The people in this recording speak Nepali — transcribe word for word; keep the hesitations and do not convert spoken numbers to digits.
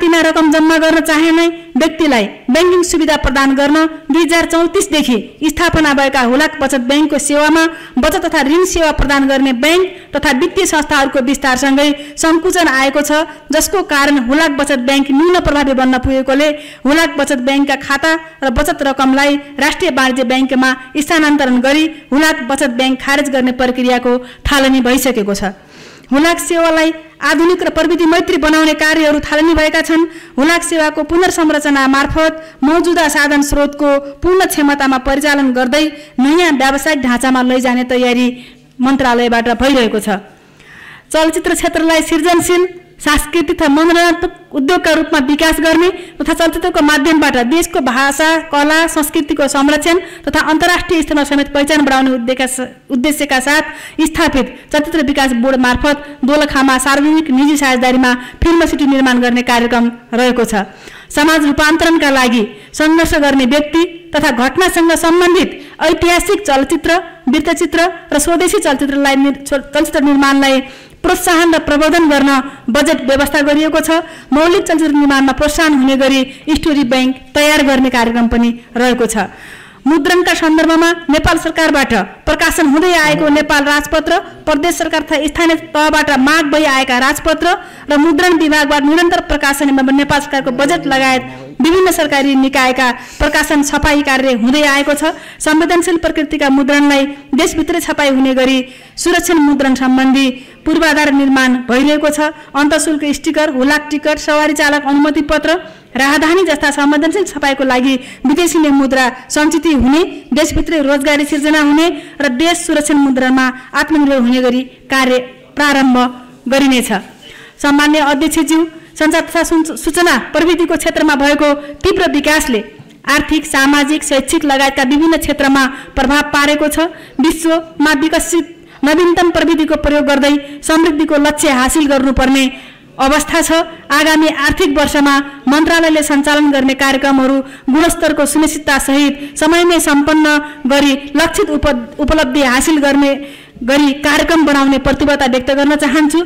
तिना रकम जम्मा गर्न चाहेमै व्यक्तिलाई बैंकिङ सुविधा प्रदान गर्न दुई हजार चौतिस देखि स्थापना भएका हुलाक बचत बैंकको सेवामा बचत तथा ऋण सेवा प्रदान गर्ने बैंक तथा वित्तीय संस्थाहरूको विस्तारसँगै संकुचन आएको छ, जसको कारण हुलाक बचत बैंक न्यून प्रभावी बन्न पुगेकोले हुलाक बचत बैंकका खाता र बचत रकमलाई राष्ट्रिय वाणिज्य बैंकमा स्थानान्तरण गरी हुलाक बचत बैंक खारेज गर्ने प्रक्रियाको थालनी भइसकेको छ। हुलाक सेवालाई आधुनिक र प्रविधि मैत्री बनाउने कार्यहरू थालनी भएका छन्। हुलाक सेवाको पुनर्संरचना मार्फत मौजूदा साधन स्रोतको पूर्ण क्षमतामा परिचालन गर्दै नयाँ व्यावसायिक ढाँचामा लैजाने तयारी मन्त्रालयबाट भइरहेको छ। चलचित्र क्षेत्रलाई सृजनशील सांस्कृतिक तथा मनोरञ्जनात्मक उद्योगका रूपमा विकास गर्ने तथा चलचित्रको माध्यमबाट देशको भाषा कला संस्कृतिको संरक्षण तथा अन्तर्राष्ट्रिय स्तरमा समेत पहिचान बढाउने उद्देश्यका साथ स्थापित चलचित्र विकास बोर्ड मार्फत दोलखामा सार्वजनिक निजी साझेदारीमा फिल्म सिटी निर्माण गर्ने कार्यक्रम रहेको छ। समाज रूपान्तरणका लागि संघर्ष गर्ने व्यक्ति तथा घटनासँग सम्बन्धित ऐतिहासिक चलचित्र वृत्तचित्र र स्वदेशी चलचित्रलाई चलचित्र निर्माणलाई प्रोत्साहन र प्रबन्धन गर्न बजेट व्यवस्था गरिएको छ। मौलिक चलचित्र निर्माणमा प्रोत्साहन हुने गरी स्टोरी बैंक तयार गर्ने कार्यक्रम पनि रहेको छ। मुद्रणका सन्दर्भमा नेपाल सरकारबाट प्रकाशन हुँदै आएको नेपाल राजपत्र, प्रदेश सरकार तथा स्थानीय तहबाट माग भई आएका राजपत्र र मुद्रण विभागबाट निरन्तर प्रकाशन एवं नेपाल सरकारको बजेट लगायत विभिन्न सरकारी निकायका प्रकाशन छपाई कार्य हुँदै आएको छ। संवेदनशील प्रकृतिका मुद्रणलाई देशभित्रै छपाई हुने गरी सुरक्षित मुद्रण सम्बन्धी पूर्वाधार निर्माण भइरहेको छ। अन्तःशुल्क स्टिकर, हुलाक टिकट, सवारी चालक अनुमति पत्र, राहदानी जस्ता संवेदनशील छपाईको लागि विदेशी नै मुद्रा सञ्चित हुने, देशभित्रै रोजगारी सिर्जना हुने र देश सुरक्षित मुद्रामा आत्मनिर्भर हुने गरी कार्य प्रारम्भ गरिनेछ। सम्माननीय अध्यक्षज्यू, सञ्चार तथा सूचना प्रविधिको क्षेत्रमा भएको तीव्र विकासले आर्थिक, सामाजिक, शैक्षिक लगायतका विभिन्न क्षेत्रमा प्रभाव पारेको छ। विश्वमा विकसित नवीनतम प्रविधिको प्रयोग गर्दै समृद्धिको लक्ष्य हासिल गर्नुपर्ने अवस्था छ। आगामी आर्थिक वर्षमा मन्त्रालयले सञ्चालन गर्ने कार्यक्रमहरू गुणस्तरको सुनिश्चितता सहित समयमै सम्पन्न गरी लक्षित उप उपलब्धि हासिल गर्ने गरी कार्यक्रम बनाउने प्रतिबद्धता व्यक्त गर्न चाहन्छु।